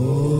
Oh.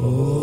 Oh.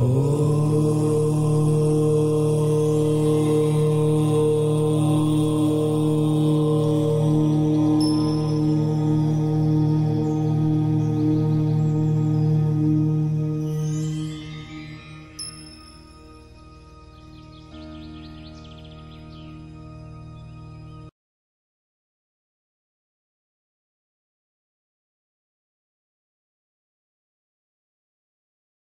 Oh.